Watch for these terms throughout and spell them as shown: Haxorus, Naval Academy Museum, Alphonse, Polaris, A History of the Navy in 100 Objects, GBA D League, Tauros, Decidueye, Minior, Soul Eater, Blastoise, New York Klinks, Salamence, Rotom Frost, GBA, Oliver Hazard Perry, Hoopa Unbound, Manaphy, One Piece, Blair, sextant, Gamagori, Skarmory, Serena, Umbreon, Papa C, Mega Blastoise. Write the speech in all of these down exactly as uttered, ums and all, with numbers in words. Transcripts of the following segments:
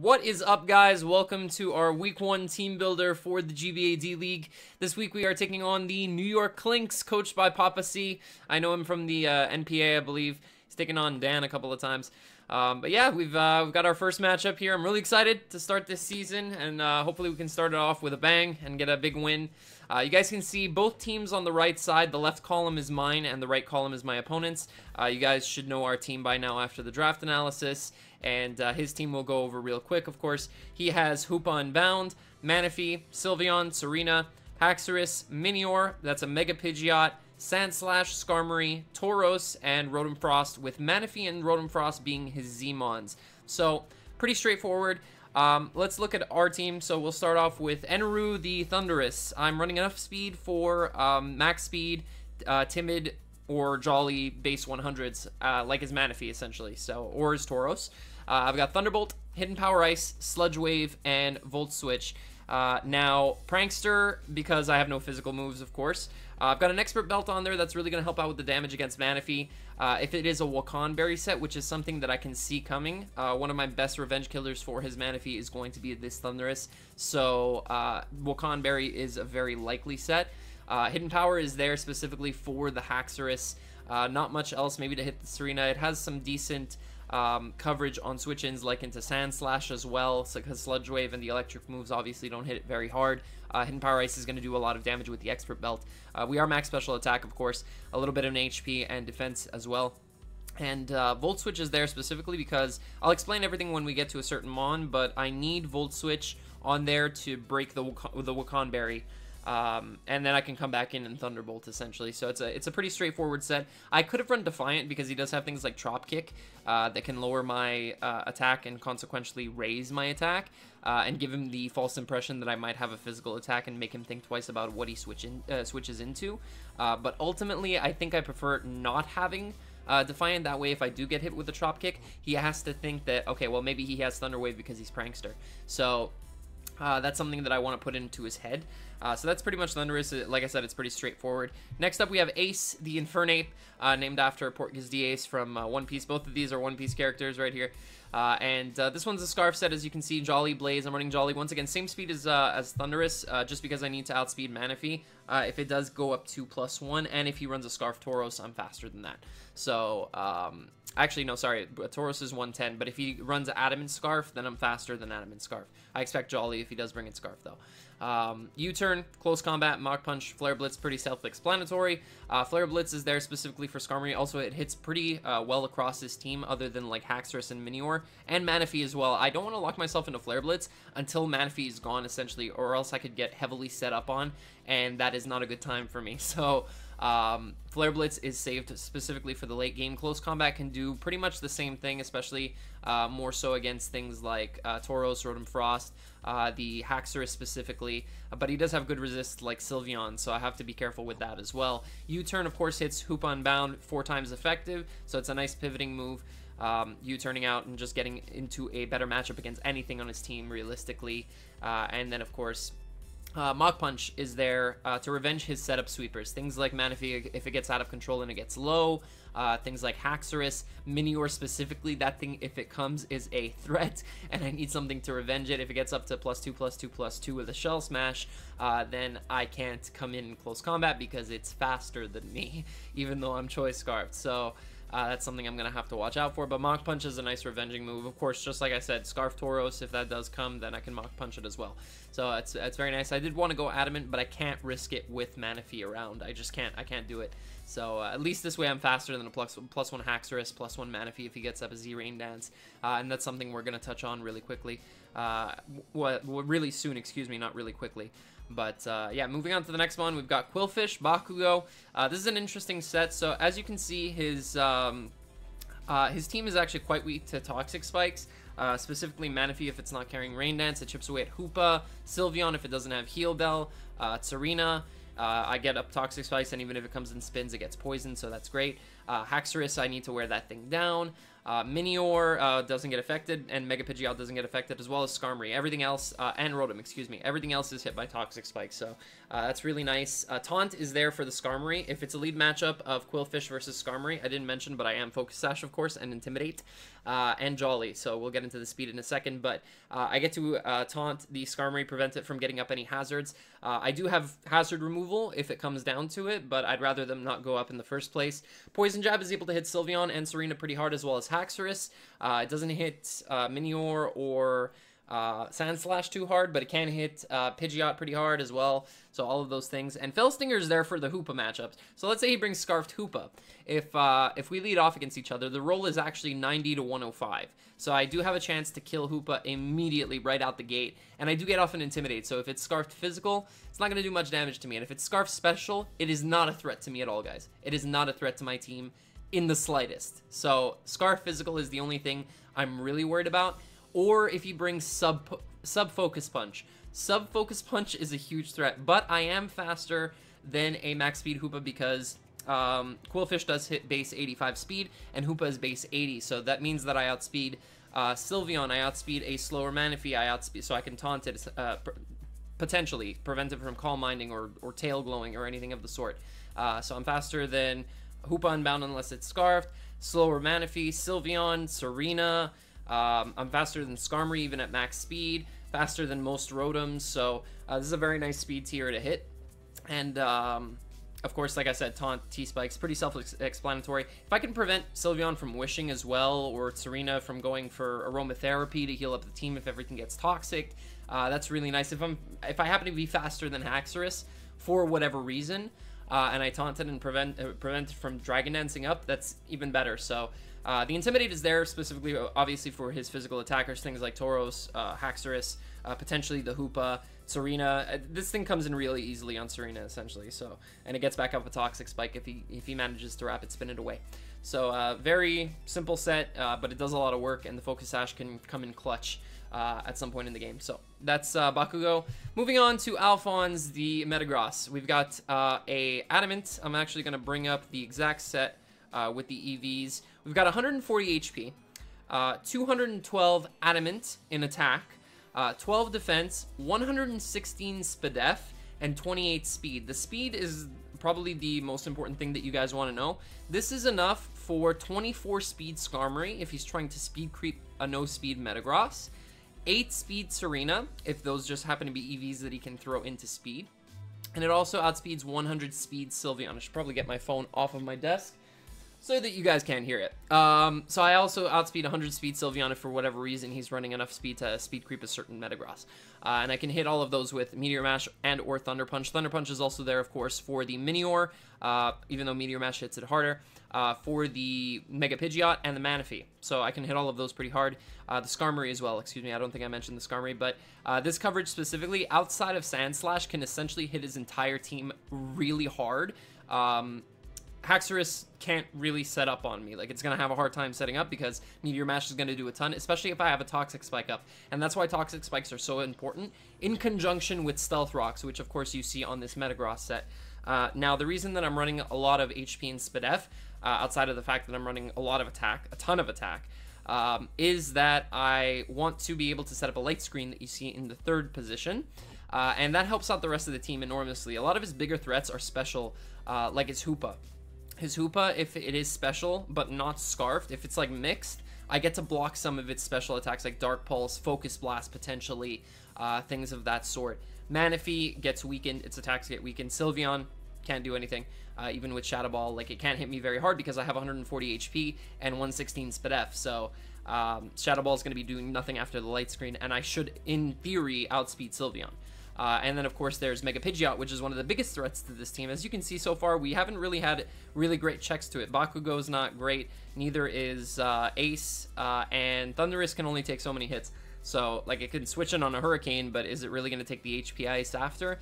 What is up, guys? Welcome to our week one team builder for the G B A D League. This week we are taking on the New York Klinks, coached by Papa C. I know him from the uh, N P A, I believe. He's taken on Dan a couple of times. Um, but yeah, we've, uh, we've got our first matchup here. I'm really excited to start this season, and uh, hopefully we can start it off with a bang and get a big win. Uh, you guys can see both teams on the right side. The left column is mine, and the right column is my opponent's. Uh, you guys should know our team by now after the draft analysis. And uh, his team will go over real quick, of course. He has Hoopa Unbound, Manaphy, Sylveon, Serena, Haxorus, Minior, that's a Mega Pidgeot, Sandslash, Skarmory, Tauros, and Rotom Frost, with Manaphy and Rotom Frost being his Zmons. So, pretty straightforward. Um, let's look at our team. So, we'll start off with Eneru the Thunderous. I'm running enough speed for um, max speed, uh, timid, or jolly base one hundreds, uh, like his Manaphy, essentially, so or his Tauros. Uh, I've got Thunderbolt, Hidden Power Ice, Sludge Wave, and Volt Switch. Uh, now, Prankster, because I have no physical moves, of course. Uh, I've got an Expert Belt on there that's really going to help out with the damage against Manaphy. Uh, if it is a Wakan Berry set, which is something that I can see coming, uh, one of my best revenge killers for his Manaphy is going to be this Thunderous. So, uh, Wakan Berry is a very likely set. Uh, Hidden Power is there specifically for the Haxorus. Uh, not much else, maybe to hit the Serena. It has some decent um, coverage on switch-ins, like into Sandslash as well, because Sludge Wave and the electric moves obviously don't hit it very hard. Uh, Hidden Power Ice is going to do a lot of damage with the Expert Belt. Uh, we are max special attack, of course, a little bit of an H P and defense as well. And uh, Volt Switch is there specifically because I'll explain everything when we get to a certain Mon, but I need Volt Switch on there to break the, the Wakan Berry. Um, and then I can come back in and Thunderbolt, essentially. So it's a it's a pretty straightforward set. I could have run Defiant because he does have things like Trop Kick uh, that can lower my uh, attack and consequently raise my attack uh, and give him the false impression that I might have a physical attack and make him think twice about what he switch in, uh, switches into. Uh, but ultimately, I think I prefer not having Uh, Defiant. That way, if I do get hit with a Trop Kick, he has to think that, okay, well, maybe he has Thunder Wave because he's Prankster. So Uh, that's something that I want to put into his head. Uh, so that's pretty much Thunderous. Like I said, it's pretty straightforward. Next up, we have Ace, the Infernape, uh, named after Portgas D. Ace from uh, One Piece. Both of these are One Piece characters right here. Uh, and uh, this one's a Scarf set, as you can see. Jolly, Blaze. I'm running Jolly. Once again, same speed as uh, as Thunderous, uh, just because I need to outspeed Manaphy. Uh, if it does go up to plus one, and if he runs a Scarf Tauros, I'm faster than that. So, um, actually, no, sorry. Tauros is one ten, but if he runs Adamant Scarf, then I'm faster than Adamant Scarf. I expect Jolly if he does bring in Scarf, though. Um, U-turn, close combat, Mach Punch, Flare Blitz, pretty self-explanatory. Uh, Flare Blitz is there specifically for Skarmory. Also, it hits pretty uh, well across his team, other than like Haxorus and Minior, and Manaphy as well. I don't want to lock myself into Flare Blitz until Manaphy is gone, essentially, or else I could get heavily set up on, and that is not a good time for me. So, um, Flare Blitz is saved specifically for the late game. Close combat can do pretty much the same thing, especially uh, more so against things like uh, Tauros, Rotom Frost, Uh, the Haxorus specifically, uh, but he does have good resist like Sylveon, so I have to be careful with that as well. U-turn, of course, hits Hoopa Unbound four times effective, so it's a nice pivoting move. Um, U-turning out and just getting into a better matchup against anything on his team, realistically. Uh, and then, of course, uh, Mach Punch is there uh, to revenge his setup sweepers. Things like Manaphy, if it gets out of control and it gets low. Uh, things like Haxorus, Minior specifically, that thing, if it comes, is a threat, and I need something to revenge it. If it gets up to plus two, plus two, plus two with a Shell Smash, uh, then I can't come in close combat because it's faster than me, even though I'm Choice Scarfed. So uh, that's something I'm going to have to watch out for, but Mach Punch is a nice revenging move. Of course, just like I said, Scarf Tauros, if that does come, then I can Mach Punch it as well. So it's, it's very nice. I did want to go Adamant, but I can't risk it with Manaphy around. I just can't. I can't do it. So uh, at least this way I'm faster than a plus, plus one Haxorus, plus one Manaphy if he gets up a Z-Rain Dance. Uh, and that's something we're going to touch on really quickly. Uh, well, really soon, excuse me, not really quickly. But uh, yeah, moving on to the next one, we've got Quillfish, Bakugo. Uh, this is an interesting set. So as you can see, his, um, uh, his team is actually quite weak to Toxic Spikes. Uh, specifically Manaphy if it's not carrying Rain Dance. It chips away at Hoopa. Sylveon if it doesn't have Heal Bell. Uh, Serena. Uh, I get up Toxic Spice, and even if it comes in spins, it gets poisoned, so that's great. Uh, Haxorus, I need to wear that thing down. Uh, Minior uh, doesn't get affected, and Mega Pidgeot doesn't get affected, as well as Skarmory. Everything else, uh, and Rotom, excuse me, everything else is hit by Toxic Spike, so uh, that's really nice. Uh, Taunt is there for the Skarmory. If it's a lead matchup of Quillfish versus Skarmory, I didn't mention, but I am Focus Sash, of course, and Intimidate, uh, and Jolly, so we'll get into the speed in a second, but uh, I get to uh, Taunt the Skarmory, prevent it from getting up any hazards. Uh, I do have hazard removal if it comes down to it, but I'd rather them not go up in the first place. Poison Jab is able to hit Sylveon and Serena pretty hard, as well as Haxorus. Uh, it doesn't hit uh, Minior or uh, Sandslash too hard, but it can hit uh, Pidgeot pretty hard as well. So all of those things. And Felstinger is there for the Hoopa matchups. So let's say he brings Scarfed Hoopa. If uh, if we lead off against each other, the roll is actually ninety to one oh five. So I do have a chance to kill Hoopa immediately right out the gate. And I do get off an Intimidate. So if it's Scarfed Physical, it's not going to do much damage to me. And if it's Scarfed Special, it is not a threat to me at all, guys. It is not a threat to my team in the slightest. So Scarf Physical is the only thing I'm really worried about. Or if he brings sub sub Focus Punch. Sub Focus Punch is a huge threat, but I am faster than a max speed Hoopa because um, Quillfish does hit base eighty-five speed and Hoopa is base eighty. So that means that I outspeed uh, Sylveon, I outspeed a slower Manaphy, I outspeed, so I can taunt it uh, potentially, prevent it from Calm Minding or, or Tail Glowing or anything of the sort. Uh, so I'm faster than Hoopa Unbound unless it's Scarfed, slower Manaphy, Sylveon, Serena. Um, I'm faster than Skarmory even at max speed, faster than most Rotoms, so uh, this is a very nice speed tier to hit. And um, of course, like I said, Taunt, T-Spikes, pretty self-explanatory. If I can prevent Sylveon from wishing as well, or Serena from going for Aromatherapy to heal up the team if everything gets toxic, uh, that's really nice. If, I'm, if I happen to be faster than Haxorus for whatever reason, Uh, and I taunted and prevent uh, prevent from Dragon Dancing up, that's even better. So uh, the Intimidate is there specifically, obviously, for his physical attackers, things like Tauros, uh, Haxorus, uh, potentially the Hoopa, Serena. Uh, this thing comes in really easily on Serena, essentially. So, and it gets back up a Toxic Spike if he if he manages to rapid spin it away. So uh, very simple set, uh, but it does a lot of work, and the Focus Sash can come in clutch Uh, at some point in the game. So that's uh, Bakugo. Moving on to Alphonse the Metagross. We've got uh, a Adamant. I'm actually going to bring up the exact set uh, with the E Vs. We've got one hundred forty H P, uh, two hundred twelve Adamant in attack, uh, twelve defense, one hundred sixteen Spadef, and twenty-eight speed. The speed is probably the most important thing that you guys want to know. This is enough for twenty-four speed Skarmory if he's trying to speed creep a no-speed Metagross. eight speed Serena, if those just happen to be E Vs that he can throw into speed. And it also outspeeds one hundred speed Sylveon. I should probably get my phone off of my desk so that you guys can't hear it. Um, so I also outspeed one hundred speed Sylveon if for whatever reason he's running enough speed to speed creep a certain Metagross. Uh, and I can hit all of those with Meteor Mash and or Thunder Punch. Thunder Punch is also there, of course, for the Minior, uh, even though Meteor Mash hits it harder, uh, for the Mega Pidgeot and the Manaphy. So I can hit all of those pretty hard. Uh, the Skarmory as well, excuse me, I don't think I mentioned the Skarmory, but uh, this coverage specifically, outside of Sandslash, can essentially hit his entire team really hard. Um, Haxorus can't really set up on me. Like, it's going to have a hard time setting up because Meteor Mash is going to do a ton, especially if I have a Toxic Spike up. And that's why Toxic Spikes are so important in conjunction with Stealth Rocks, which, of course, you see on this Metagross set. Uh, now, the reason that I'm running a lot of H P and Spadef, uh, outside of the fact that I'm running a lot of attack, a ton of attack, um, is that I want to be able to set up a light screen that you see in the third position. Uh, and that helps out the rest of the team enormously. A lot of his bigger threats are special, uh, like his Hoopa. His Hoopa, if it is special, but not Scarfed, if it's like mixed, I get to block some of its special attacks like Dark Pulse, Focus Blast, potentially, uh, things of that sort. Manaphy gets weakened, its attacks get weakened. Sylveon can't do anything, uh, even with Shadow Ball. Like, it can't hit me very hard because I have one hundred forty H P and one hundred sixteen Spadef, so um, Shadow Ball is going to be doing nothing after the light screen, and I should, in theory, outspeed Sylveon. Uh, and then, of course, there's Mega Pidgeot, which is one of the biggest threats to this team. As you can see so far, we haven't really had really great checks to it. Bakugo's not great, neither is uh, Ace, uh, and Thunderous can only take so many hits. So, like, it can switch in on a Hurricane, but is it really going to take the H P Ice after?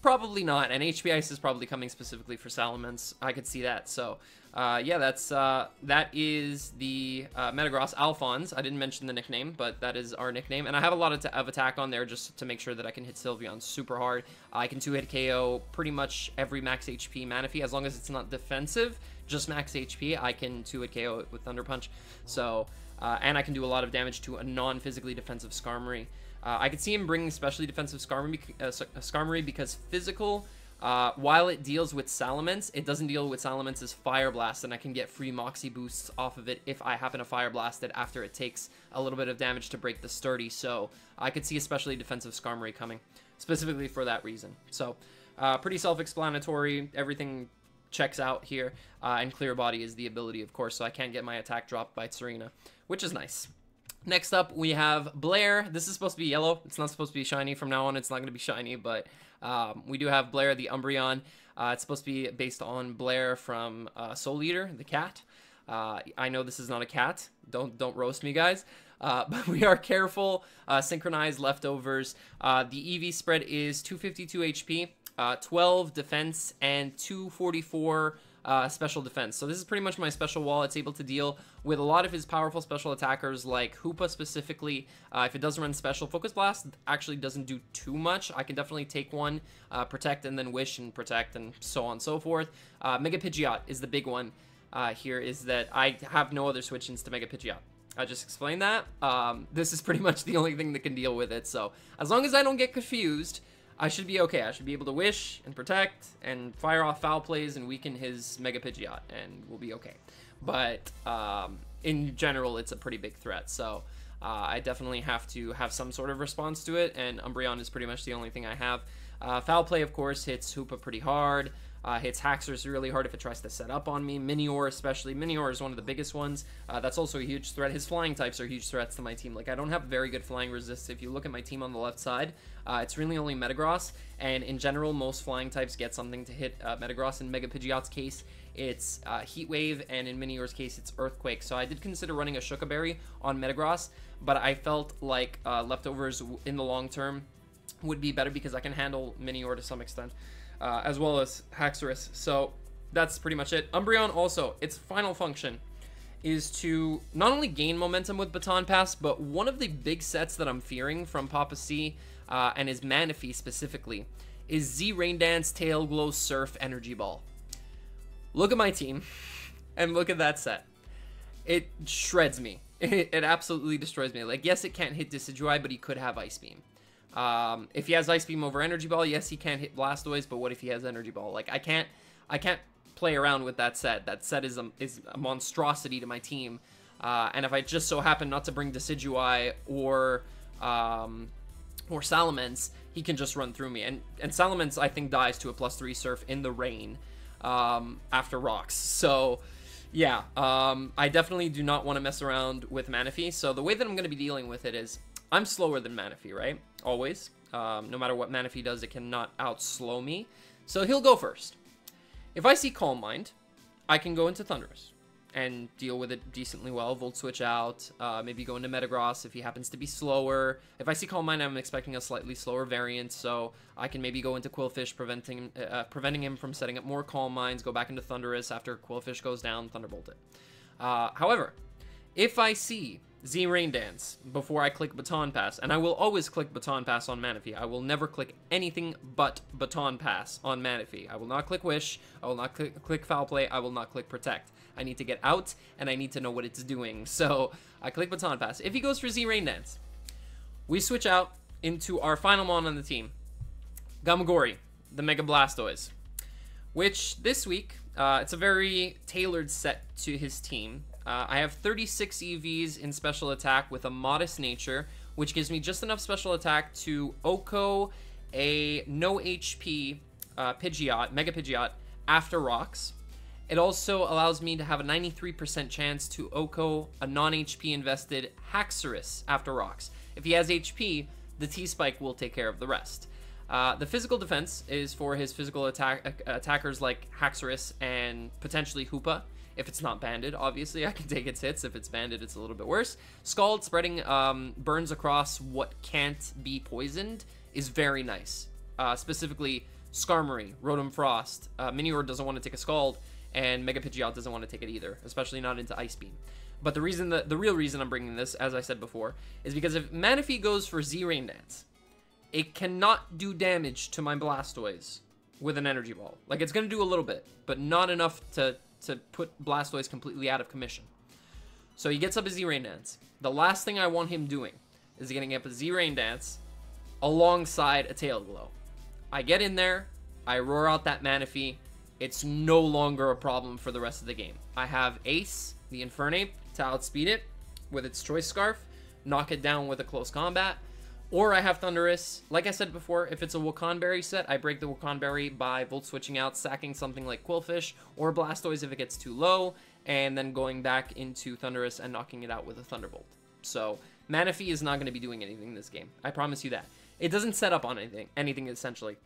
Probably not, and H P Ice is probably coming specifically for Salamence. I could see that, so... Uh, yeah, that's, uh, that is the, uh, Metagross Alphonse. I didn't mention the nickname, but that is our nickname. And I have a lot of, of attack on there just to make sure that I can hit Sylveon super hard. I can two-hit K O pretty much every max H P Manaphy as long as it's not defensive. just max H P, I can two-hit K O it with Thunder Punch. So, uh, and I can do a lot of damage to a non-physically defensive Skarmory. Uh, I could see him bringing specially defensive Skarmory, uh, Skarmory because physical, uh, while it deals with Salamence, it doesn't deal with Salamence's Fire Blast, and I can get free Moxie boosts off of it if I happen to Fire Blast it after it takes a little bit of damage to break the Sturdy. So I could see a specially defensive Skarmory coming specifically for that reason. So uh, pretty self-explanatory. Everything checks out here, uh, and Clear Body is the ability, of course, so I can't get my attack dropped by Serena, which is nice. Next up, we have Blair. This is supposed to be yellow. It's not supposed to be shiny. From now on, it's not going to be shiny, but um, we do have Blair, the Umbreon. Uh, it's supposed to be based on Blair from uh, Soul Eater, the cat. Uh, I know this is not a cat. Don't don't roast me, guys. Uh, but we are careful. Uh, synchronized leftovers. Uh, the E V spread is two fifty-two H P, uh, twelve defense, and two forty-four Uh, special defense. So this is pretty much my special wall. It's able to deal with a lot of his powerful special attackers, like Hoopa specifically. Uh, if it doesn't run special, Focus Blast actually doesn't do too much. I can definitely take one, uh, protect, and then wish and protect, and so on and so forth. Uh, Mega Pidgeot is the big one uh, here, is that I have no other switch-ins to Mega Pidgeot. I just explained that. Um, this is pretty much the only thing that can deal with it. So as long as I don't get confused, I should be okay. I should be able to wish and protect and fire off foul plays and weaken his Mega Pidgeot, and we'll be okay. But um, in general, it's a pretty big threat, so uh, I definitely have to have some sort of response to it, and Umbreon is pretty much the only thing I have. Uh, foul play, of course, hits Hoopa pretty hard, uh, hits Haxorus really hard if it tries to set up on me. Minior especially. Minior is one of the biggest ones. Uh, that's also a huge threat. His flying types are huge threats to my team. Like, I don't have very good flying resists. If you look at my team on the left side, uh, it's really only Metagross, and in general, most flying types get something to hit uh, Metagross. In Mega Pidgeot's case, it's uh, Heat Wave, and in Minior's case, it's Earthquake. So I did consider running a Shooka Berry on Metagross, but I felt like uh, Leftovers in the long term would be better because I can handle Minior to some extent, uh, as well as Haxorus. So that's pretty much it. Umbreon also, its final function is to not only gain momentum with Baton Pass, but one of the big sets that I'm fearing from Papa C uh, and his Manaphy specifically is Z Rain Dance, Tail Glow, Surf, Energy Ball. Look at my team and look at that set. It shreds me. It, it absolutely destroys me. Like, yes, it can't hit Decidueye, but he could have Ice Beam. Um, if he has Ice Beam over Energy Ball, yes, he can't hit Blastoise, but what if he has Energy Ball? Like, I can't, I can't play around with that set. That set is a, is a monstrosity to my team, uh, and if I just so happen not to bring Decidueye or, um, or Salamence, he can just run through me, and, and Salamence, I think, dies to a plus three Surf in the rain, um, after rocks, so... Yeah, um, I definitely do not want to mess around with Manaphy. So the way that I'm going to be dealing with it is, I'm slower than Manaphy, right? Always. Um, no matter what Manaphy does, it cannot out-slow me. So he'll go first. If I see Calm Mind, I can go into Thunderous and deal with it decently well. Volt Switch out, uh, maybe go into Metagross if he happens to be slower. If I see Calm Mind, I'm expecting a slightly slower variant, so I can maybe go into Quillfish, preventing, uh, preventing him from setting up more Calm Minds, go back into Thunderous after Quillfish goes down, Thunderbolt it. Uh, however, if I see Z Rain Dance before I click Baton Pass, and I will always click Baton Pass on Manaphy. I will never click anything but Baton Pass on Manaphy. I will not click Wish, I will not click, click Foul Play, I will not click Protect. I need to get out, and I need to know what it's doing, so I click Baton Pass. If he goes for Z Rain Dance, we switch out into our final mon on the team, Gamagori, the Mega Blastoise, which this week, uh, it's a very tailored set to his team. Uh, I have thirty-six E Vs in special attack with a modest nature, which gives me just enough special attack to Oko a no H P uh, Pidgeot, Mega Pidgeot, after rocks. It also allows me to have a ninety-three percent chance to Oko a non-H P invested Haxorus after rocks. If he has H P, the T-Spike will take care of the rest. Uh, the physical defense is for his physical attack attackers like Haxorus and potentially Hoopa. If it's not banded, obviously, I can take its hits. If it's banded, it's a little bit worse. Scald spreading um, burns across what can't be poisoned is very nice. Uh, specifically, Skarmory, Rotom Frost. Uh, Minior doesn't want to take a Scald, and Mega Pidgeot doesn't want to take it either, especially not into Ice Beam. But the reason, that, the real reason I'm bringing this, as I said before, is because if Manaphy goes for Z Rain Dance, it cannot do damage to my Blastoise with an Energy Ball. Like, it's going to do a little bit, but not enough to to put Blastoise completely out of commission. So he gets up a Z-Rain Dance. The last thing I want him doing is getting up a Z-Rain Dance alongside a Tail Glow. I get in there, I roar out that Manaphy. It's no longer a problem for the rest of the game. I have Ace, the Infernape, to outspeed it with its Choice Scarf, knock it down with a close combat, or I have Thunderous. Like I said before, if it's a Wakanberry set, I break the Wakanberry by Volt Switching out, sacking something like Quillfish, or Blastoise if it gets too low, and then going back into Thunderous and knocking it out with a Thunderbolt. So Manaphy is not going to be doing anything in this game. I promise you that. It doesn't set up on anything, anything essentially.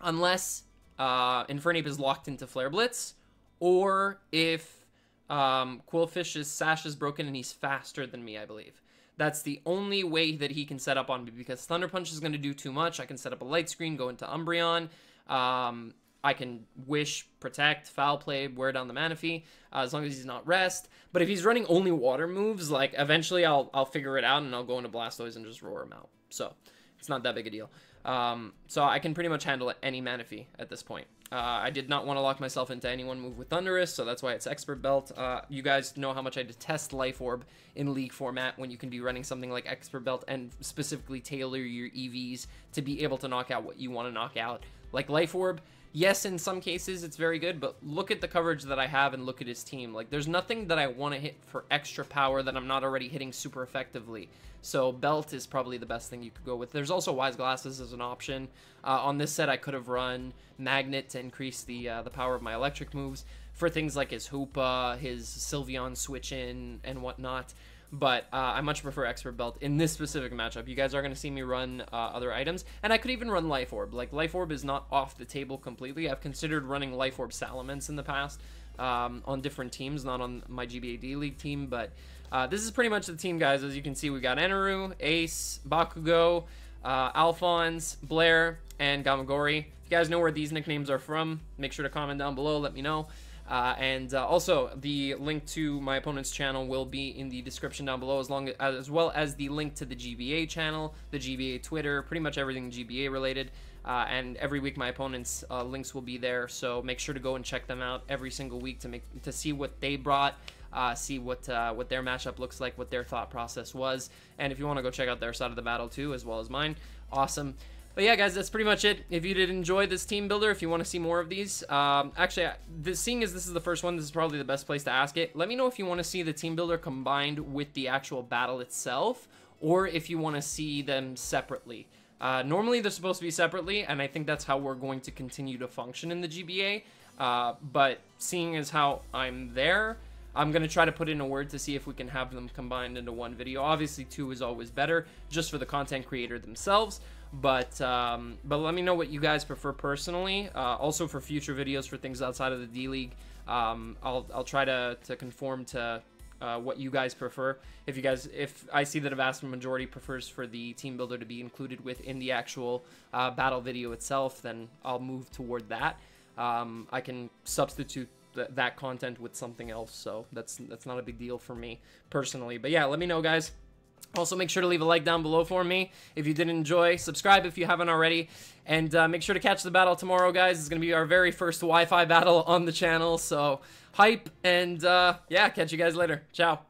Unless uh, Infernape is locked into Flare Blitz, or if um, Quillfish's Sash is broken and he's faster than me, I believe. That's the only way that he can set up on me, because Thunder Punch is going to do too much. I can set up a Light Screen, go into Umbreon. Um, I can Wish, Protect, Foul Play, wear down the Manaphy, uh, as long as he's not Rest. But if he's running only water moves, like, eventually I'll, I'll figure it out, and I'll go into Blastoise and just roar him out. So it's not that big a deal. Um, so I can pretty much handle any Manaphy at this point. Uh, I did not want to lock myself into any one move with Thunderous, so that's why it's Expert Belt. Uh, you guys know how much I detest Life Orb in League format when you can be running something like Expert Belt and specifically tailor your E Vs to be able to knock out what you want to knock out. Like Life Orb, yes, in some cases it's very good, but look at the coverage that I have and look at his team. Like, there's nothing that I want to hit for extra power that I'm not already hitting super effectively. So Belt is probably the best thing you could go with. There's also Wise Glasses as an option. Uh, on this set, I could have run Magnet to increase the uh, the power of my electric moves for things like his Hoopa, his Sylveon switch in, and whatnot. But uh, I much prefer Expert Belt in this specific matchup. You guys are going to see me run uh, other items. And I could even run Life Orb. Like, Life Orb is not off the table completely. I've considered running Life Orb Salamence in the past um, on different teams, not on my G B A D League team. But uh, this is pretty much the team, guys. As you can see, we got Eneru, Ace, Bakugo, uh, Alphonse, Blair, and Gamagori. If you guys know where these nicknames are from, make sure to comment down below. Let me know. Uh, and uh, also, the link to my opponent's channel will be in the description down below, as long as, as well as the link to the G B A channel, the G B A Twitter, pretty much everything G B A related. Uh, and every week, my opponent's uh, links will be there, so make sure to go and check them out every single week to make to see what they brought, uh, see what uh, what their matchup looks like, what their thought process was, and if you want to go check out their side of the battle too, as well as mine, awesome. But yeah, guys, that's pretty much it. If you did enjoy this team builder, if you want to see more of these, um, actually, this, seeing as this is the first one, this is probably the best place to ask it. Let me know if you want to see the team builder combined with the actual battle itself, or if you want to see them separately. Uh, normally, they're supposed to be separately, and I think that's how we're going to continue to function in the G B A. Uh, but seeing as how I'm there, I'm going to try to put in a word to see if we can have them combined into one video. Obviously, two is always better, just for the content creator themselves. But um, but let me know what you guys prefer personally. Uh, also for future videos, for things outside of the D League, um, I'll I'll try to to conform to uh, what you guys prefer. If you guys, if I see that a vast majority prefers for the team builder to be included within the actual uh, battle video itself, then I'll move toward that. Um, I can substitute th that content with something else, so that's that's not a big deal for me personally. But yeah, let me know, guys. Also, make sure to leave a like down below for me if you did enjoy. Subscribe if you haven't already. And uh, make sure to catch the battle tomorrow, guys. It's going to be our very first Wi-Fi battle on the channel. So, hype. And, uh, yeah, catch you guys later. Ciao.